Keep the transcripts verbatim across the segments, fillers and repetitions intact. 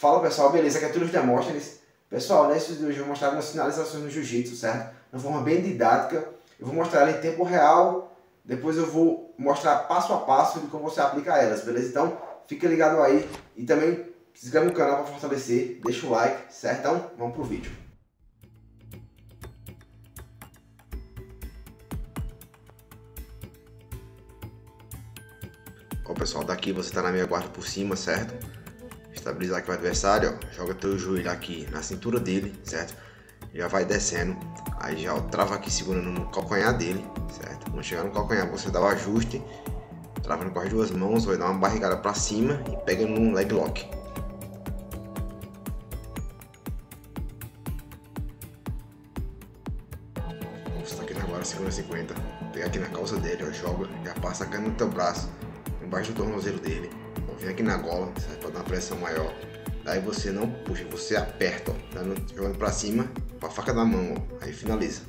Fala pessoal, beleza? Aqui é Tullius Demosthenis. Pessoal, nesse vídeo eu vou mostrar minhas finalizações no jiu-jitsu, certo? De uma forma bem didática. Eu vou mostrar ela em tempo real, depois eu vou mostrar passo a passo de como você aplica elas, beleza? Então, fica ligado aí e também se inscreve no canal para fortalecer, deixa o like, certo? Então, vamos pro vídeo. Ó pessoal, daqui você tá na minha guarda por cima, certo? Estabilizar aqui o adversário, ó, joga teu joelho aqui na cintura dele, certo? Já vai descendo, aí já ó, trava aqui segurando no calcanhar dele, certo? Quando chegar no calcanhar você dá o ajuste, travando com as duas mãos, vai dar uma barrigada pra cima e pega num leg lock. Você tá aqui na guarda cinquenta cinquenta, pega aqui na calça dele, ó, joga, já passa aqui no teu braço, embaixo do tornozelo dele. Vem aqui na gola, certo? Pra dar uma pressão maior. Daí você não puxa, você aperta, ó, dando, jogando pra cima, com a faca da mão, ó, aí finaliza.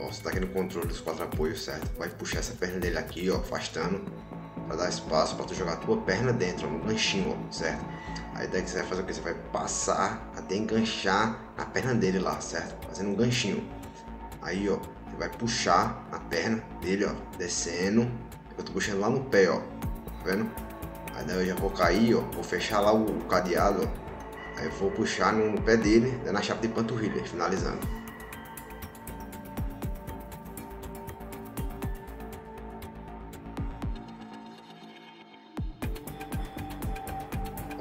Ó, você tá aqui no controle dos quatro apoios, certo? Vai puxar essa perna dele aqui, ó, afastando, pra dar espaço pra tu jogar a tua perna dentro, ó, no ganchinho, ó, certo? A ideia que você vai fazer o que? Você vai passar até enganchar na perna dele lá, certo? Fazendo um ganchinho. Aí, ó, você vai puxar a perna dele, ó, descendo. Eu tô puxando lá no pé, ó, tá vendo? Aí daí eu já vou cair, ó, vou fechar lá o cadeado, ó. Aí eu vou puxar no, no pé dele, dando a chapa de panturrilha, finalizando.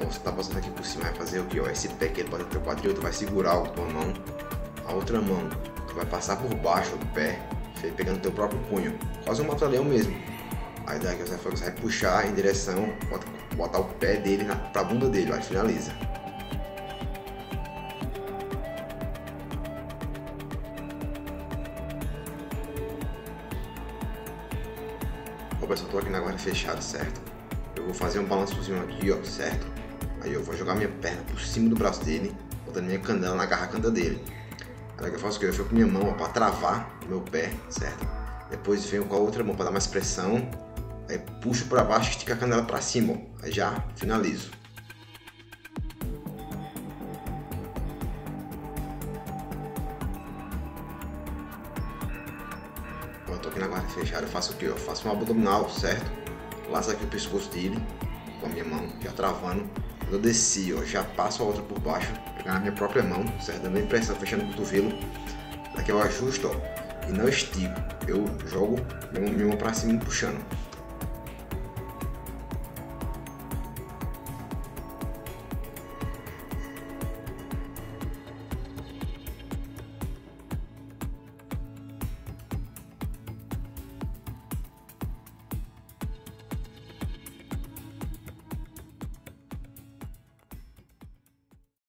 Você tá passando aqui por cima, vai fazer o que? Ó, esse pé que ele bota no teu quadril, tu vai segurar com a mão, a outra mão, tu vai passar por baixo do pé, pegando teu próprio punho, quase um mata-leão mesmo. Aí daí você vai, você vai puxar em direção, bota, botar o pé dele na, pra bunda dele, ó, e finaliza. Ó pessoal, tô aqui na guarda fechada, certo? Eu vou fazer um balanço por cima aqui, ó, certo? Aí eu vou jogar minha perna por cima do braço dele, botando minha candela na garracanda dele. Aí eu faço o que? Eu fico com minha mão para travar o meu pé, certo? Depois venho com a outra mão para dar mais pressão. Aí puxo para baixo e estico a candela para cima, ó. Aí já finalizo. Eu tô aqui na guarda fechada, eu faço o que? Eu faço um abdominal, certo? Laço aqui o pescoço dele com a minha mão, já travando. Eu desci, ó, já passo a outra por baixo, pegar na minha própria mão, certo? Dando impressão, fechando o cotovelo. Daqui eu ajusto, ó, e não estico. Eu jogo minha mão pra cima e puxando.